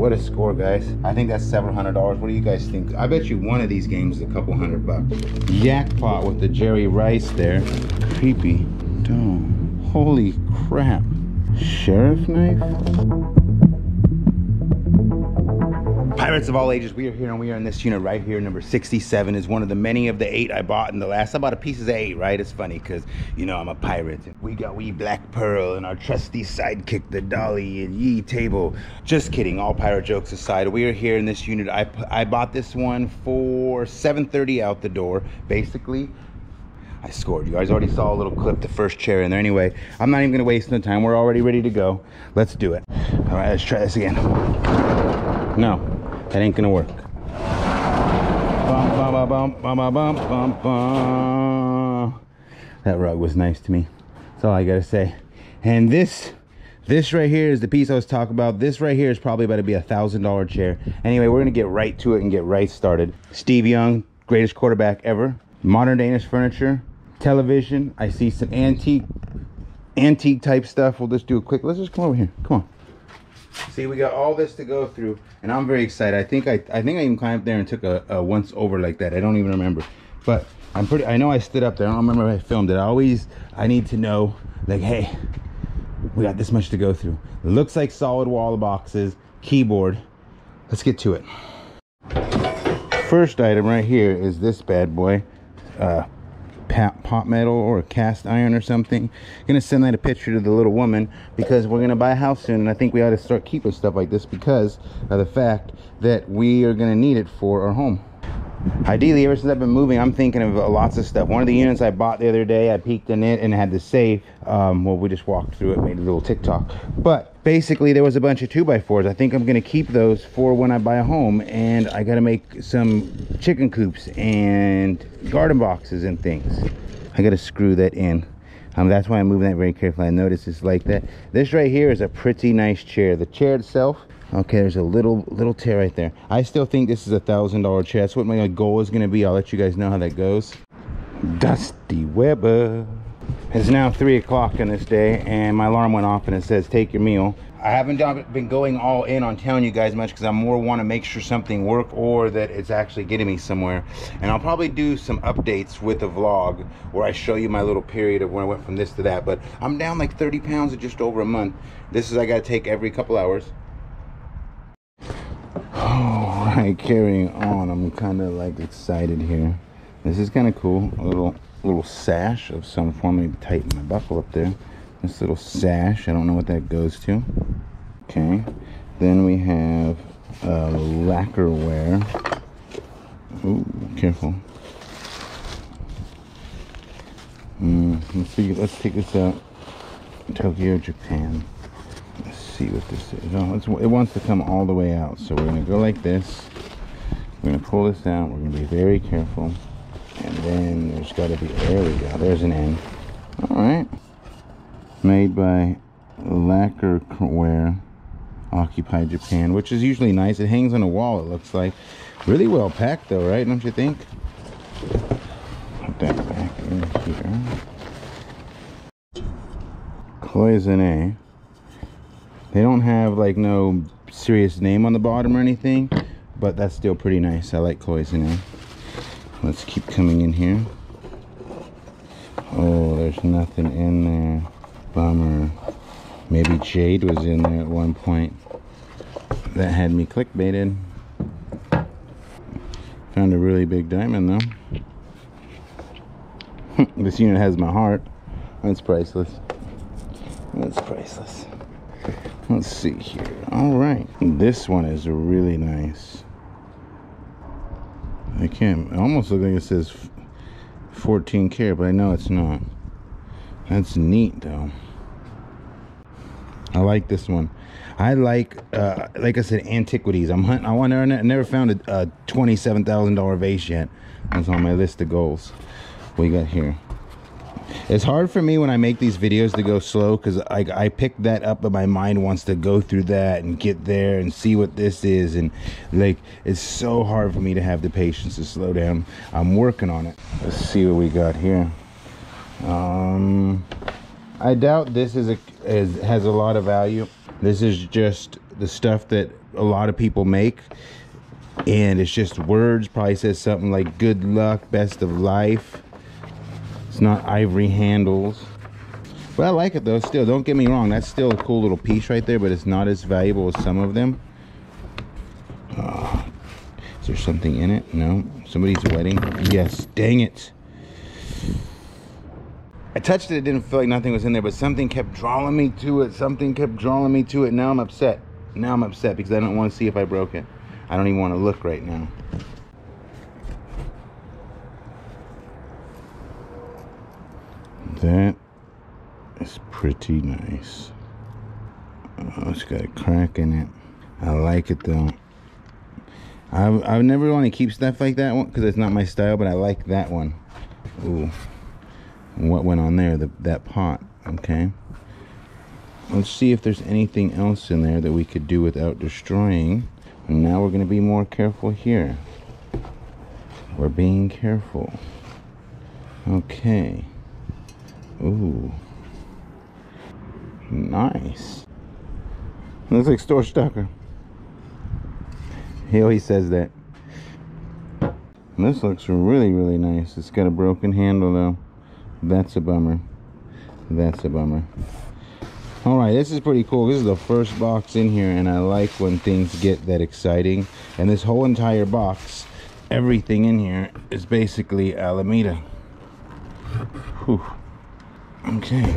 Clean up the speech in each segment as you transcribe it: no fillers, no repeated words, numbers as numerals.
what a score, guys. I think that's $700. What do you guys think? I bet you one of these games is a couple $100 bucks. Jackpot with the Jerry Rice there. Creepy dome. Holy crap. Sheriff knife? Pirates of all ages, we are here and we are in this unit right here. Number 67 is one of the many of the 8 I bought in the last. I bought a piece of 8, right? It's funny because, you know, I'm a pirate. We got wee Black Pearl and our trusty sidekick, the dolly, and ye table. Just kidding, all pirate jokes aside, we are here in this unit. I bought this one for $7.30 out the door, basically. I scored. You guys already saw a little clip, the first chair in there. Anyway, I'm not even going to waste no time. We're already ready to go. Let's do it. All right, let's try this again. No, that ain't going to work. Bum, bum, bum, bum, bum, bum, bum, bum. That rug was nice to me. That's all I got to say. And this right here is the piece I was talking about. This right here is probably about to be a $1,000 chair. Anyway, we're going to get right to it and get right started. Steve Young, greatest quarterback ever. Modern Danish furniture. Television. I see some antique type stuff. We'll just do a quick, let's just come over here, come on. See, we got all this to go through and I'm very excited. I think I even climbed up there and took a once over like that. I don't even remember, but I know I stood up there. I don't remember if I filmed it. I need to know, like, hey, we got this much to go through. It looks like solid wall of boxes, keyboard. Let's get to it. First item right here is this bad boy, pot metal or a cast iron or something. I'm gonna send that a picture to the little woman because we're gonna buy a house soon, and I think we ought to start keeping stuff like this because of the fact that we are gonna need it for our home. Ideally, ever since I've been moving, I'm thinking of lots of stuff. One of the units I bought the other day, I peeked in it and had the safe. Well, we just walked through it, made a little TikTok. But basically, there was a bunch of 2x4s. I think I'm going to keep those for when I buy a home. And I got to make some chicken coops and garden boxes and things. I got to screw that in. That's why I'm moving that very carefully. I notice it's like that. This right here is a pretty nice chair. The chair itself... Okay, there's a little tear right there. I still think this is a $1,000 chair. That's what my goal is going to be. I'll let you guys know how that goes. Dusty Weber. It's now 3 o'clock on this day, and my alarm went off, and it says, take your meal. I haven't been going all in on telling you guys much because I more want to make sure something works or that it's actually getting me somewhere. And I'll probably do some updates with a vlog where I show you my little period of when I went from this to that. But I'm down like 30 pounds in just over a month. This is I got to take every couple hours. All right, carrying on. I'm kind of like excited here. This is kind of cool. A little sash of some form. Maybe tighten my buckle up there. This little sash. I don't know what that goes to. Okay. Then we have Lacquerware. Ooh, careful. Let's see. Let's take this out. Tokyo, Japan. Let's see what this is. Oh, it wants to come all the way out, so we're going to go like this. We're going to pull this out. We're going to be very careful. And then there's got to be... There we go. There's an end. All right. Made by Lacquerware, Occupied Japan, which is usually nice. It hangs on a wall, it looks like. Really well packed, though, right? Don't you think? Put that back in here. Cloisonne. They don't have like no serious name on the bottom or anything, but that's still pretty nice. I like Cloisonne. Let's keep coming in here. Oh, there's nothing in there. Bummer. Maybe jade was in there at one point. That had me clickbaited. Found a really big diamond though. This unit has my heart. That's priceless. That's priceless. Let's see here. All right, this one is really nice. I can't, it almost looks like it says 14 karat, but I know it's not. That's neat though. I like this one. I like I said, antiquities. I never found a $27,000 vase yet. That's on my list of goals. What do you got here? It's hard for me when I make these videos to go slow because I pick that up, but my mind wants to go through that and get there and see what this is, and like it's so hard for me to have the patience to slow down. I'm working on it. Let's see what we got here. I doubt this has a lot of value. This is just the stuff that a lot of people make, and it's just words. Probably says something like good luck, best of life. It's not ivory handles, but I like it though. Still, don't get me wrong, that's still a cool little piece right there, but it's not as valuable as some of them. Is there something in it? No. Somebody's wedding. Yes, dang it. I touched it, it didn't feel like nothing was in there, but something kept drawing me to it. Something kept drawing me to it. Now I'm upset. Now I'm upset because I don't want to see if I broke it. I don't even want to look right now. That is pretty nice. Oh, it's got a crack in it. I like it though. I never want to keep stuff like that one because it's not my style, but I like that one. Ooh. What went on there? That pot. Okay, let's see if there's anything else in there that we could do without destroying. And now we're going to be more careful here. We're being careful. Okay. Ooh, nice. Looks like Store Stalker. He always says that. And this looks really, really nice. It's got a broken handle though. That's a bummer. That's a bummer. All right, this is pretty cool. This is the first box in here, and I like when things get that exciting. And this whole entire box, everything in here is basically Alameda. Whew. Okay.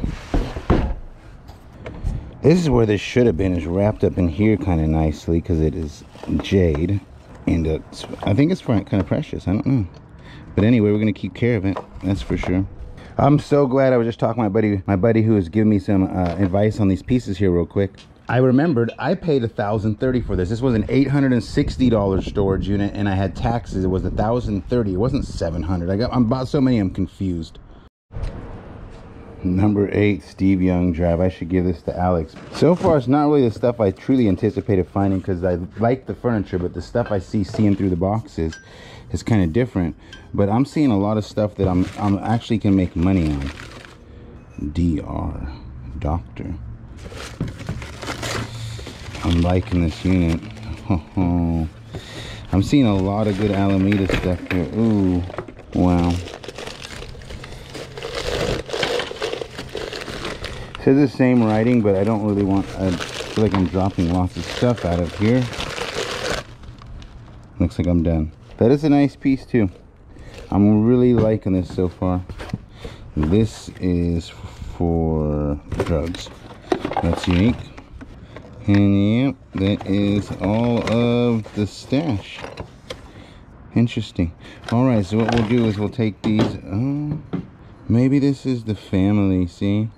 This is where this should have been. It's wrapped up in here kind of nicely because it is jade. And it's, I think it's kind of precious. I don't know. But anyway, we're going to keep care of it. That's for sure. I'm so glad. I was just talking to my buddy who was giving me some advice on these pieces here real quick. I remembered I paid $1,030 for this. This was an $860 storage unit, and I had taxes. It was $1,030. It wasn't $700. I'm bought so many I'm confused. Number 8, Steve Young Drive. I should give this to Alex. So far, it's not really the stuff I truly anticipated finding because I like the furniture, but the stuff I see seeing through the boxes is kind of different. But I'm seeing a lot of stuff that I'm actually can make money on. DR, Doctor. I'm liking this unit. I'm seeing a lot of good Alameda stuff here. Ooh, wow. It says the same writing, but I don't really want, I feel like I'm dropping lots of stuff out of here. Looks like I'm done. That is a nice piece too. I'm really liking this so far. This is for drugs. That's unique. And yep, that is all of the stash. Interesting. All right, so what we'll do is we'll take these. Oh, maybe this is the family, see?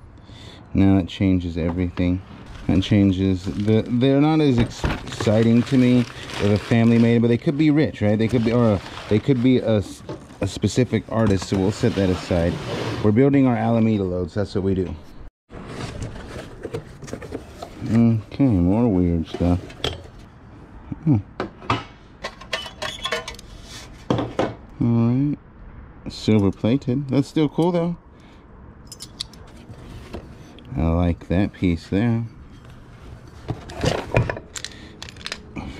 Now it changes everything. That changes. They're not as exciting to me as a family made, but they could be rich, right? They could be, or they could be a specific artist. So we'll set that aside. We're building our Alameda loads. That's what we do. Okay, more weird stuff. Hmm. All right, silver plated. That's still cool though. I like that piece there.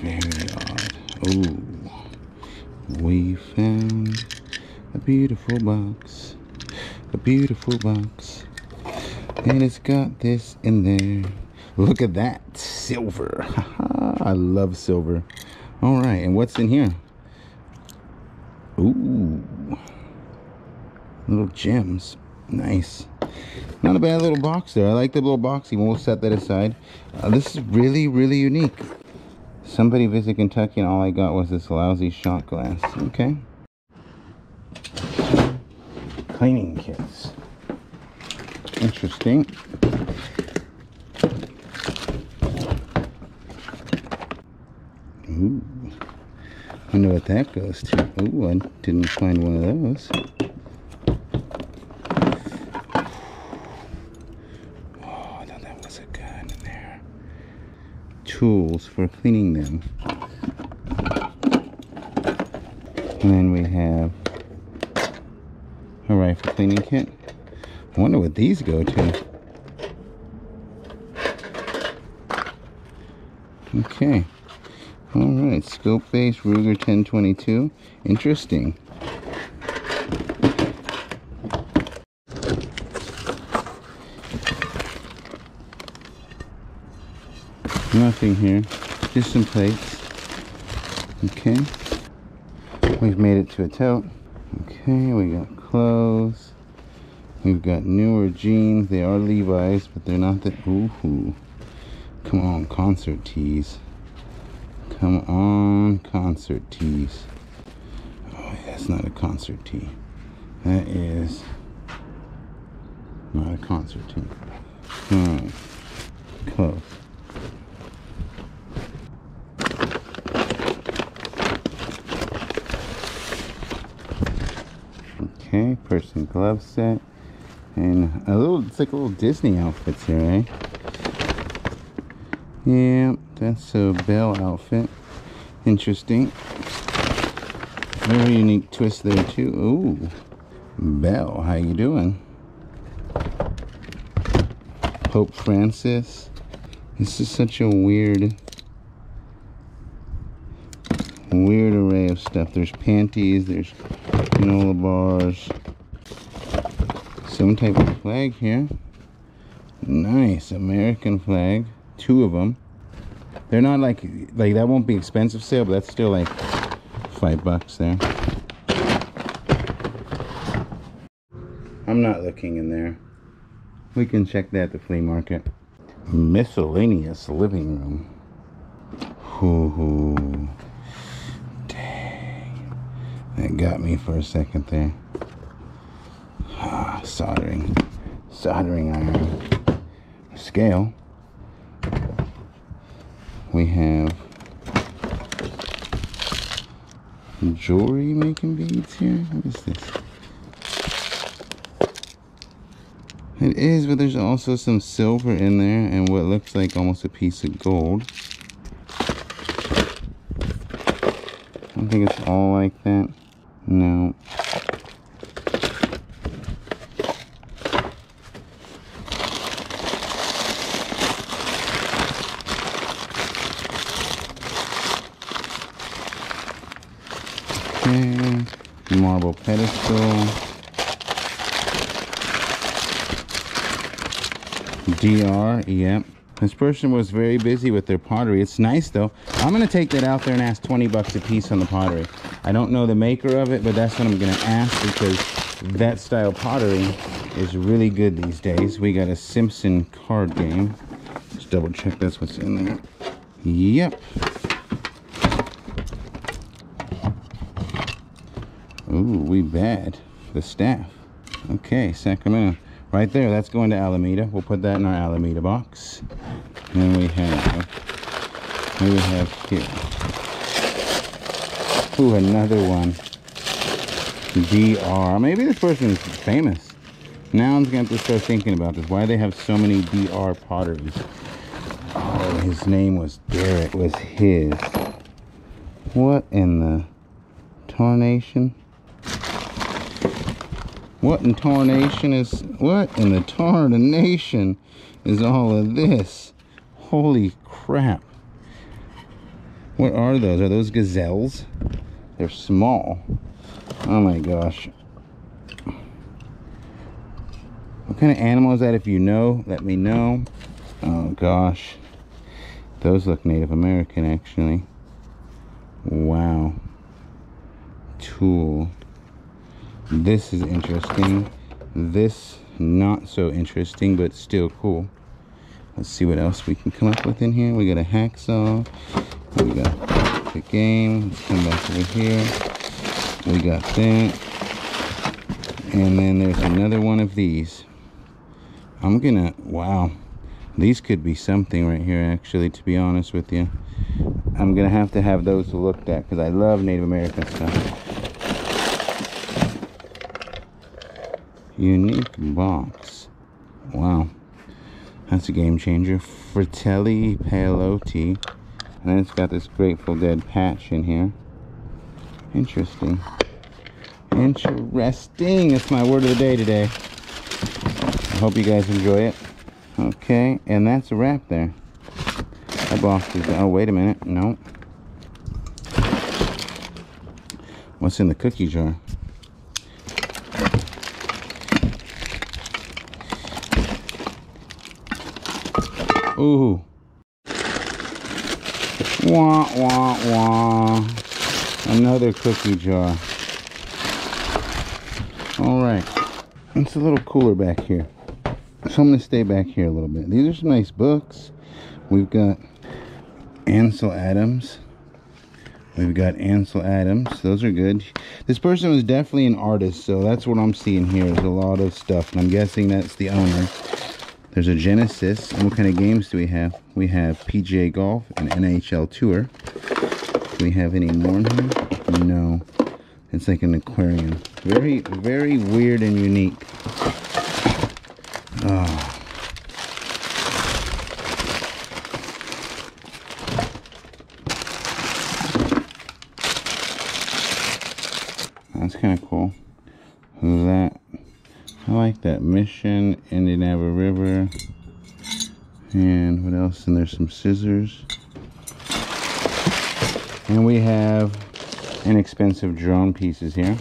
Very odd. Oh, we found a beautiful box. A beautiful box. And it's got this in there. Look at that. Silver. I love silver. All right, and what's in here? Ooh. Little gems. Nice. Not a bad little box there. I like the little box. We'll set that aside. This is really, really unique. Somebody visit Kentucky and all I got was this lousy shot glass. Okay. Cleaning kits. Interesting. Ooh. I wonder what that goes to. Ooh, I didn't find one of those. Tools for cleaning them. And then we have a rifle cleaning kit. I wonder what these go to. Okay. Alright, scope base Ruger 10/22. Interesting. Nothing here. Just some plates. Okay. We've made it to a tout. Okay, we got clothes. We've got newer jeans. They are Levi's, but they're not that. Ooh. Come on, concert tees. Come on, concert tees. Oh, that's not a concert tee. That is not a concert tee. Alright. Clothes. Okay, person glove set. And a little, it's like little Disney outfits here, eh? Yeah, that's a Belle outfit. Interesting. Very unique twist there too. Ooh, Belle, how you doing? Pope Francis. This is such a weird array of stuff. There's panties, there's granola bars. Some type of flag here. Nice, American flag. Two of them. They're not like that won't be expensive sale, but that's still like $5 there. I'm not looking in there. We can check that at the flea market. Miscellaneous living room. Ooh, dang, that got me for a second there. Ah, soldering iron, scale. We have jewelry making beads here. What is this? It is, but there's also some silver in there and what looks like almost a piece of gold. I don't think it's all like that. No. Marble pedestal, DR, yep. This person was very busy with their pottery. It's nice though. I'm gonna take that out there and ask $20 a piece on the pottery. I don't know the maker of it, but that's what I'm gonna ask because that style pottery is really good these days. We got a Simpson card game. Let's double check that's what's in there. Yep. Ooh, we bad. The staff. Okay, Sacramento. Right there, that's going to Alameda. We'll put that in our Alameda box. And then we have... what do we have here? Ooh, another one. DR. Maybe this person is famous. Now I'm going to have to start thinking about this. Why they have so many DR potteries. Oh, his name was Derek. Was his. What in the... tarnation? What in tarnation is, what in the tarnation is all of this? Holy crap. What are those? Are those gazelles? They're small. Oh my gosh. What kind of animal is that? If you know, let me know. Oh gosh. Those look Native American actually. Wow. Tool. This is interesting. This not so interesting, but still cool. Let's see what else we can come up with in here. We got a hacksaw. We got the game. Let's come back over here. We got that. And then there's another one of these. I'm gonna, wow. These could be something right here actually, to be honest with you. I'm gonna have to have those looked at because I love Native American stuff. Unique box. Wow. That's a game changer. Fratelli Palotti. And then it's got this Grateful Dead patch in here. Interesting. Interesting. That's my word of the day today. I hope you guys enjoy it. Okay. And that's a wrap there. I What box is that? Oh, wait a minute. No. What's in the cookie jar? Ooh. Wah, wah, wah. Another cookie jar. Alright. It's a little cooler back here, so I'm going to stay back here a little bit. These are some nice books. We've got Ansel Adams. We've got Ansel Adams. Those are good. This person was definitely an artist, so that's what I'm seeing here is a lot of stuff. And I'm guessing that's the owner. There's a Genesis. And what kind of games do we have? We have PGA Golf and NHL Tour. Do we have any more in here? No. It's like an aquarium. Very, very weird and unique. Oh. That's kind of cool. That, I like that. Mission, Indiana River. And what else? And there's some scissors. And we have inexpensive drone pieces here.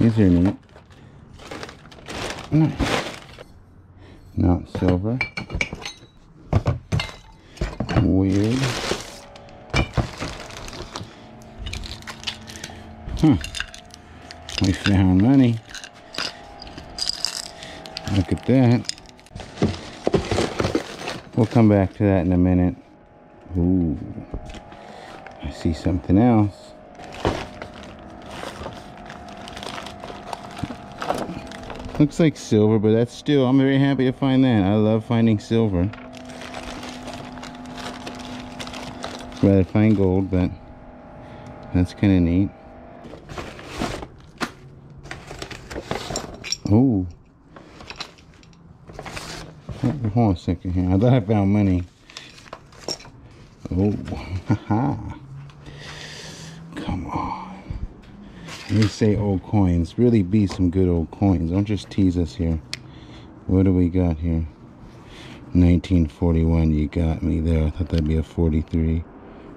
These are neat. Nice. Not silver. Weird. Huh. We found money. Look at that. We'll come back to that in a minute. Ooh, I see something else. Looks like silver, but that's still, I'm very happy to find that. I love finding silver. I'd rather find gold, but that's kind of neat. Ooh. Hold on a second here. I thought I found money. Oh, haha. Come on. You say old coins. Really be some good old coins. Don't just tease us here. What do we got here? 1941. You got me there. I thought that'd be a 43.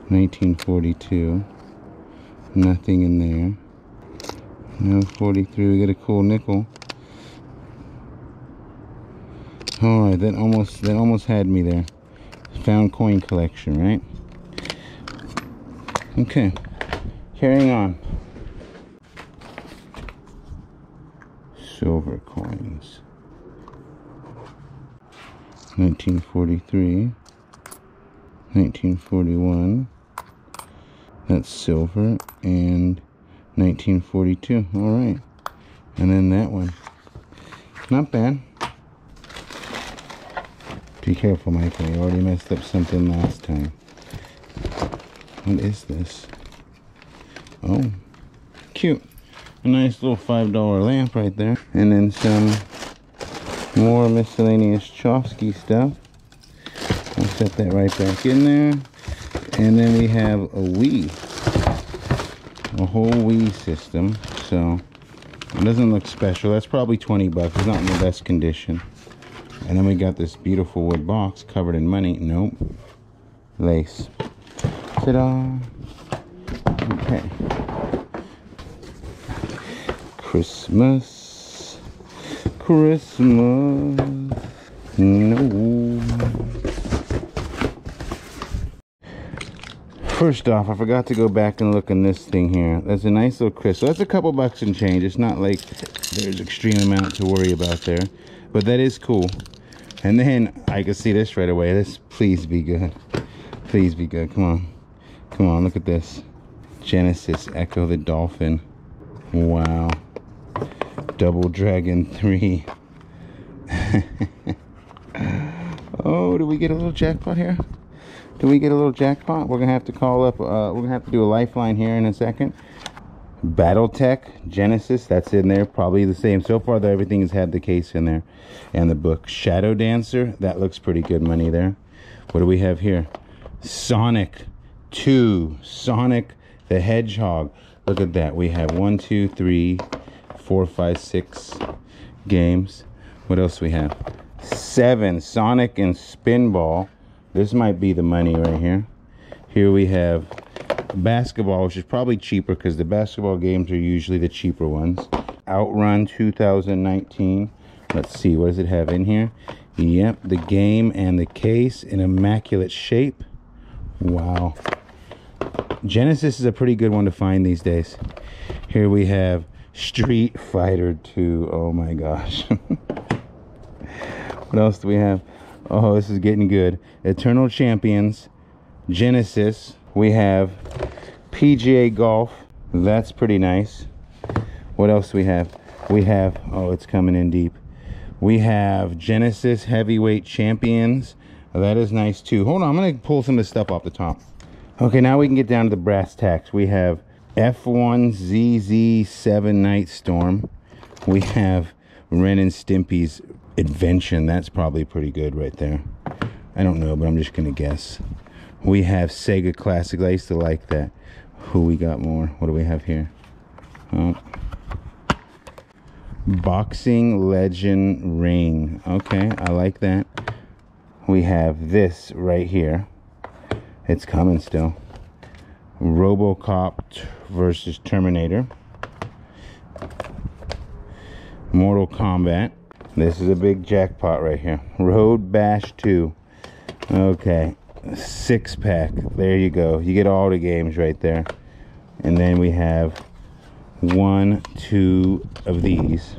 1942. Nothing in there. No 43. We got a cool nickel. Alright, that almost had me there. Found coin collection, right? Okay, carrying on. Silver coins. 1943. 1941. That's silver. And 1942. Alright. And then that one. Not bad. Be careful, Michael. You already messed up something last time. What is this? Oh, cute. A nice little $5 lamp right there. And then some more miscellaneous Chofsky stuff. I'll set that right back in there. And then we have a Wii. A whole Wii system. So, it doesn't look special. That's probably 20 bucks. It's not in the best condition. And then we got this beautiful wood box covered in money. Nope. Lace. Ta-da. Okay. Christmas. Christmas. No. First off, I forgot to go back and look in this thing here. That's a nice little crystal. That's a couple bucks and change. It's not like there's extreme amount to worry about there. But that is cool. And then I can see this right away. This, please be good. Please be good. Come on. Come on. Look at this. Genesis, Echo the Dolphin. Wow. Double Dragon 3. Oh, do we get a little jackpot here? Do we get a little jackpot? We're going to have to call up. We're going to have to do a lifeline here in a second. Battletech, Genesis, that's in there, probably the same. So far, though, everything has had the case in there. And the book, Shadow Dancer, that looks pretty good money there. What do we have here? Sonic 2, Sonic the Hedgehog. Look at that. We have 1, 2, 3, 4, 5, 6 games. What else we have? 7, Sonic and Spinball. This might be the money right here. Here we have basketball, which is probably cheaper because the basketball games are usually the cheaper ones. Outrun 2019. Let's see, what does it have in here? Yep, the game and the case in immaculate shape. Wow. Genesis is a pretty good one to find these days. Here we have Street Fighter 2. Oh my gosh. What else do we have? Oh, this is getting good. Eternal Champions, Genesis. We have PGA Golf. That's pretty nice. What else do we have? We have, oh, it's coming in deep. We have Genesis Heavyweight Champions. That is nice too. Hold on, I'm gonna pull some of this stuff off the top. Okay, now we can get down to the brass tacks. We have F1ZZ7 Night Storm. We have Ren and Stimpy's Adventure. That's probably pretty good right there. I don't know, but I'm just gonna guess. We have Sega Classics. I used to like that. Who we got more? What do we have here? Oh. Boxing Legend Ring. Okay, I like that. We have this right here. It's coming still. RoboCop versus Terminator. Mortal Kombat. This is a big jackpot right here. Road Bash 2. Okay. 6-pack. There you go. You get all the games right there. And then we have 1, 2 of these.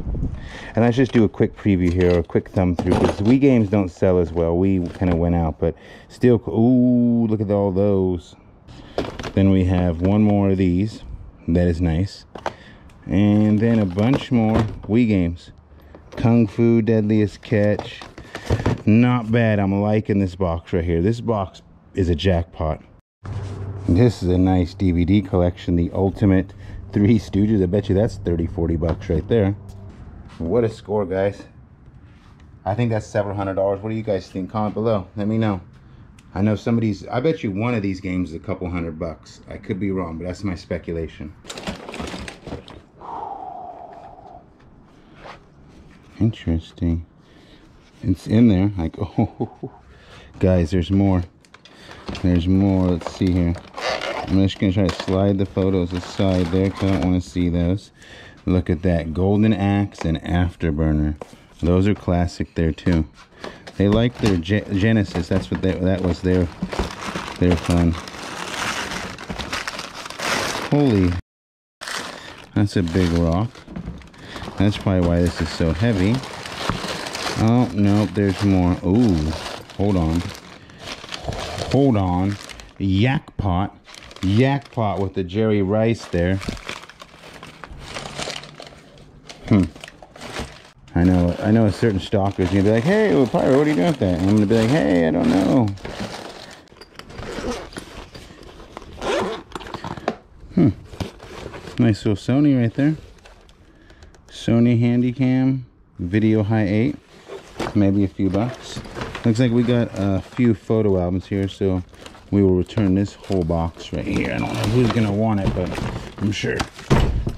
And let's just do a quick preview here, or a quick thumb through, because Wii games don't sell as well. Wii kind of went out, but still. Ooh, look at all those. Then we have one more of these. That is nice. And then a bunch more Wii games. Kung Fu, Deadliest Catch. Not bad. I'm liking this box right here. This box is a jackpot. This is a nice DVD collection. The Ultimate Three Stooges. I bet you that's 30-40 bucks right there. What a score, guys. I think that's $700. What do you guys think? Comment below, let me know. I know somebody's, I bet you one of these games is a couple $100. I could be wrong, but that's my speculation. Interesting. It's in there. Like, oh, guys, there's more. There's more. Let's see here. I'm just going to try to slide the photos aside there because I don't want to see those. Look at that. Golden Axe and Afterburner. Those are classic there, too. They like their Genesis. That's what that was their fun. Holy. That's a big rock. That's probably why this is so heavy. Oh, no, there's more. Ooh, hold on. Hold on. Jackpot. Jackpot with the Jerry Rice there. Hmm. I know a certain stalker's going to be like, hey, Pirate, what are you doing with that? And I'm going to be like, hey, I don't know. Hmm. Nice little Sony right there. Sony Handycam. Video High 8. Maybe a few bucks. Looks like we got a few photo albums here, so we will return this whole box right here. I don't know who's gonna want it, but I'm sure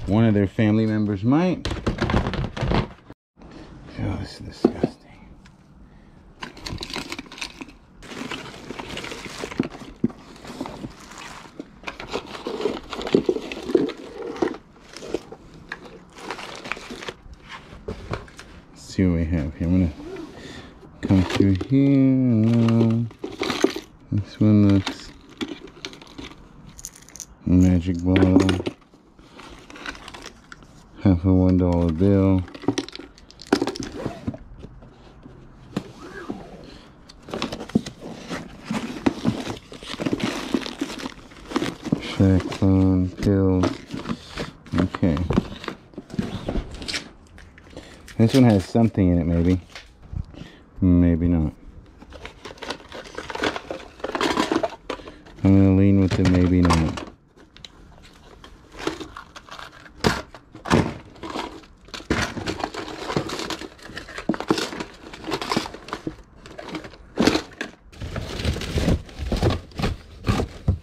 one of their family members might. Oh, this is disgusting. Let's see what we have here. I'm gonna come through here. This one looks magic ball, half a $1 bill. Shack phone, pills. Okay. This one has something in it, maybe. Maybe not. I'm gonna lean with the maybe not.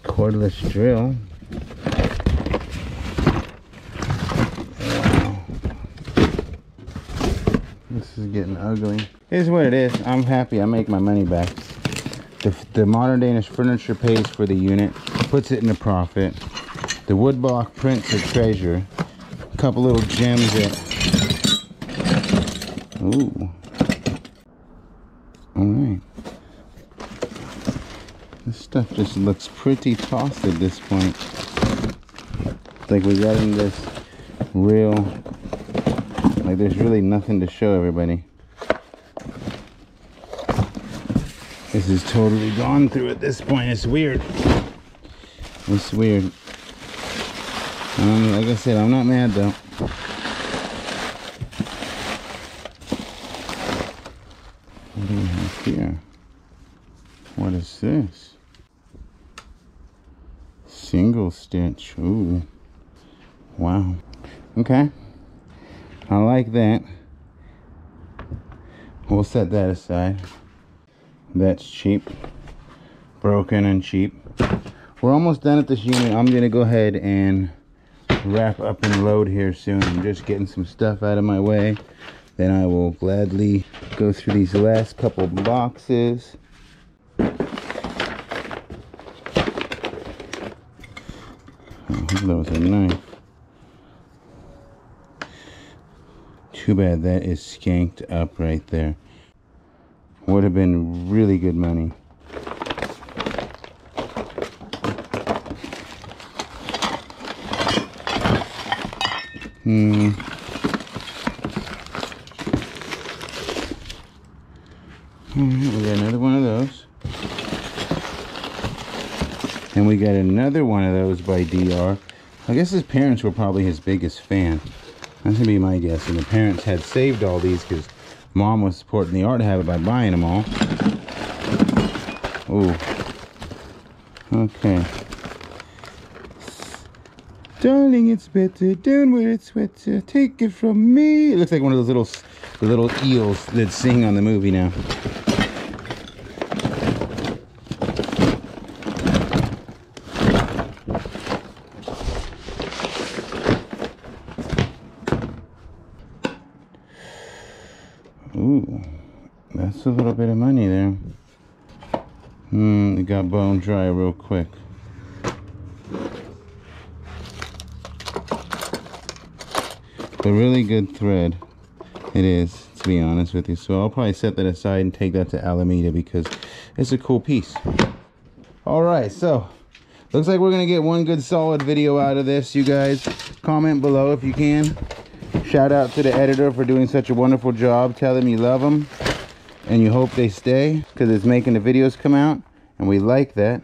Cordless drill. Wow. This is is getting ugly. Here's what it is. I'm happy I make my money back. The modern Danish furniture pays for the unit, puts it in a profit. The wood block prints a treasure. A couple little gems that... Ooh. Alright. This stuff just looks pretty tossed at this point. Like we got in this real... Like there's really nothing to show everybody. This is totally gone through at this point. It's weird. It's weird. Like I said, I'm not mad though. What do we have here? What is this? Single stitch. Ooh. Wow. Okay. I like that. We'll set that aside. That's cheap. Broken and cheap. We're almost done at this unit. I'm gonna go ahead and wrap up and load here soon. I'm just getting some stuff out of my way. Then I will gladly go through these last couple boxes. I hope that was a knife. Too bad that is skanked up right there. Would have been really good money. Alright, we got another one of those. And we got another one of those by DR. I guess his parents were probably his biggest fan. That's gonna be my guess. And the parents had saved all these because Mom was supporting the art habit by buying them all. Oh, okay. Darling, it's better down where it's wetter. Take it from me. It looks like one of those little eels that sing on the movie now. A little bit of money there. It got bone dry real quick. A really good thread it is, to be honest with you. So I'll probably set that aside and take that to Alameda because it's a cool piece. Alright, so looks like we're gonna get one good solid video out of this, you guys. Comment below if you can. Shout out to the editor for doing such a wonderful job. Tell them you love them and you hope they stay because it's making the videos come out, and we like that.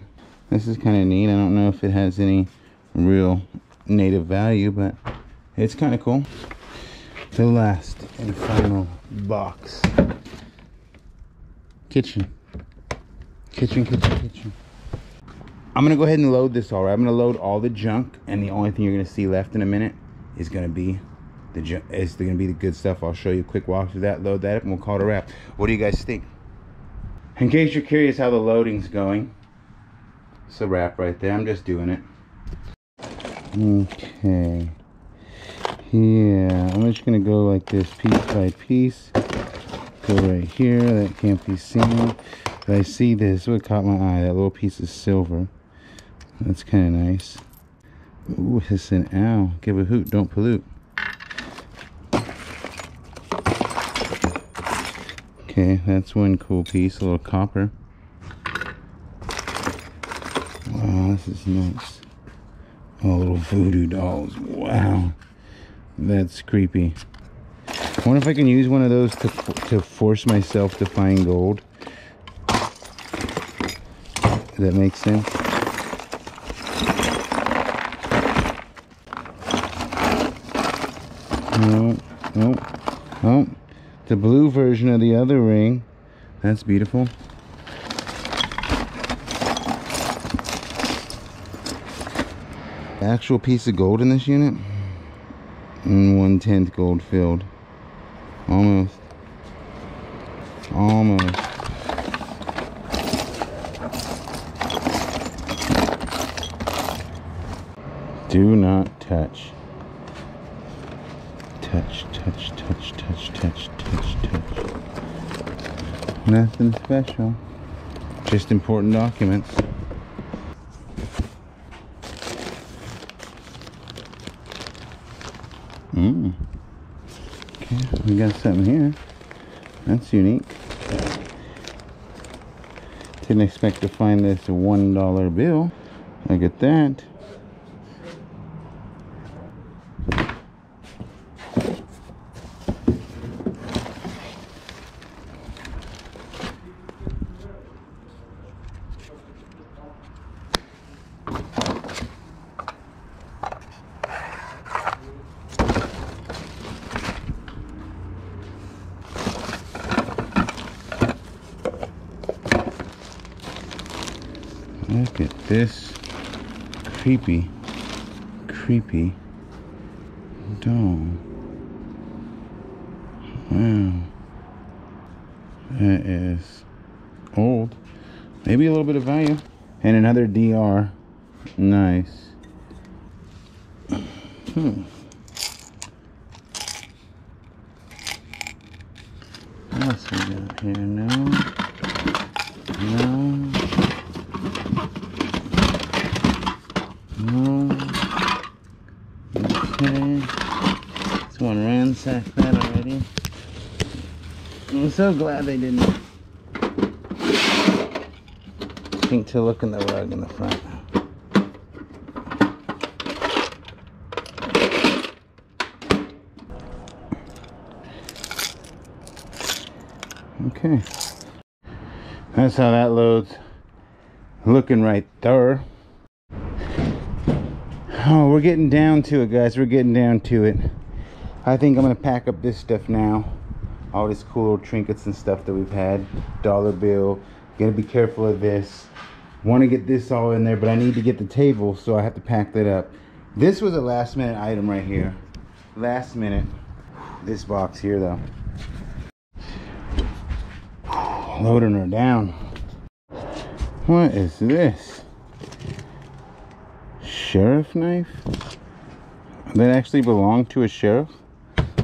This is kind of neat. I don't know if it has any real native value, but it's kind of cool. The last and final box. Kitchen. Kitchen, kitchen, kitchen. I'm going to go ahead and load this, all right? I'm going to load all the junk, and the only thing you're going to see left in a minute is going to be... It's going to be the good stuff. I'll show you a quick walkthrough of that, load that up, and we'll call it a wrap. What do you guys think? In case you're curious how the loading's going, it's a wrap right there. I'm just doing it. Okay. Yeah, I'm just going to go like this, piece by piece. Go right here. That can't be seen. But I see this. What caught my eye? That little piece of silver. That's kind of nice. Ooh, it's an owl. Give a hoot, don't pollute. Okay, that's one cool piece, a little copper. Wow, this is nuts. Oh, little voodoo dolls. Wow, that's creepy. I wonder if I can use one of those to force myself to find gold. Does that make sense? No, no, no. The blue version of the other ring. That's beautiful. Actual piece of gold in this unit. And 1/10 gold filled. Almost. Almost. Do not touch. Touch. Nothing special. Just important documents. Okay, we got something here. That's unique. Didn't expect to find this $1 bill. Look at that. Look at this creepy doll. Wow. That is old. Maybe a little bit of value. And another DR. Nice. What else we got here? No. Okay. Someone ransacked that already. I'm so glad they didn't think to look in the rug in the front. Okay. That's how that load's looking right there. Oh, we're getting down to it, guys. We're getting down to it. I think I'm gonna pack up this stuff now. All this cool little trinkets and stuff that we've had. Dollar bill. Gonna be careful of this. Want to get this all in there, but I need to get the table, so I have to pack that up. This was a last minute item right here. Last minute. This box here, though. Loading her down. What is this? Sheriff knife that actually belonged to a sheriff.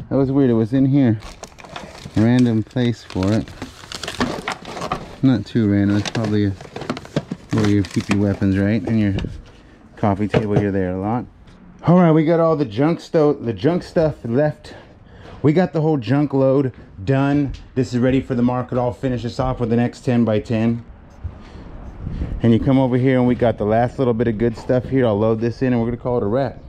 That was weird. It was in here, random place for it. Not too random. It's probably where you keep your weapons, right? And your coffee table. You're there a lot. All right, we got all the junk stuff. The junk stuff left. We got the whole junk load done. This is ready for the market. I'll finish this off with the next 10x10. And you come over here and we got the last little bit of good stuff here. I'll load this in and we're gonna call it a wrap.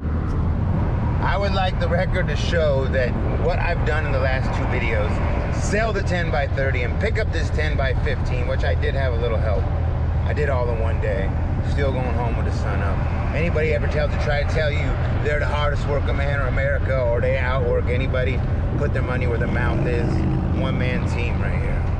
I would like the record to show that what I've done in the last two videos, sell the 10x30 and pick up this 10x15, which I did have a little help. I did all in one day. Still going home with the sun up. Anybody ever try to tell you they're the hardest working man in America or they outwork anybody, put their money where their mouth is. One man team right here.